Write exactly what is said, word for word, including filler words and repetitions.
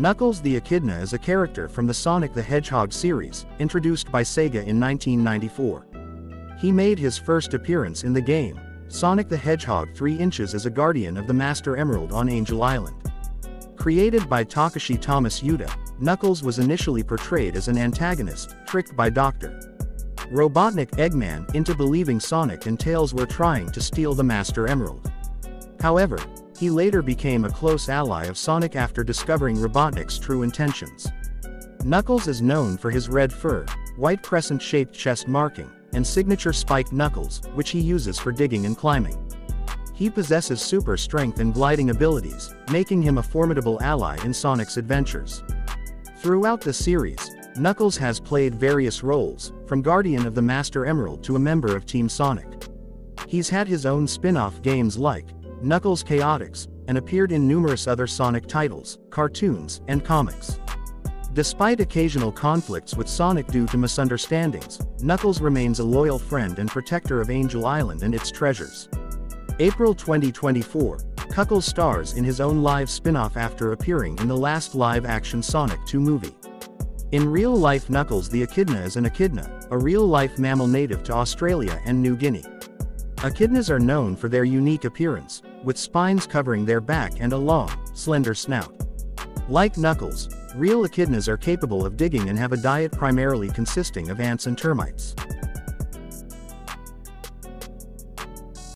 Knuckles the Echidna is a character from the Sonic the Hedgehog series, introduced by Sega in nineteen ninety-four. He made his first appearance in the game, Sonic the Hedgehog three inches as a guardian of the Master Emerald on Angel Island. Created by Takashi Thomas Yuda, Knuckles was initially portrayed as an antagonist, tricked by Doctor Robotnik Eggman into believing Sonic and Tails were trying to steal the Master Emerald. However, he later became a close ally of Sonic after discovering Robotnik's true intentions. Knuckles is known for his red fur, white crescent-shaped chest marking, and signature spiked knuckles, which he uses for digging and climbing. He possesses super strength and gliding abilities, making him a formidable ally in Sonic's adventures. Throughout the series, Knuckles has played various roles, from Guardian of the Master Emerald to a member of Team Sonic. He's had his own spin-off games like Knuckles' Chaotix, and appeared in numerous other Sonic titles, cartoons, and comics. Despite occasional conflicts with Sonic due to misunderstandings, Knuckles remains a loyal friend and protector of Angel Island and its treasures. April twenty twenty-four, Knuckles stars in his own live spin-off after appearing in the last live-action Sonic two movie. In real life, Knuckles the Echidna is an echidna, a real-life mammal native to Australia and New Guinea. Echidnas are known for their unique appearance, with spines covering their back and a long, slender snout. Like Knuckles, real echidnas are capable of digging and have a diet primarily consisting of ants and termites.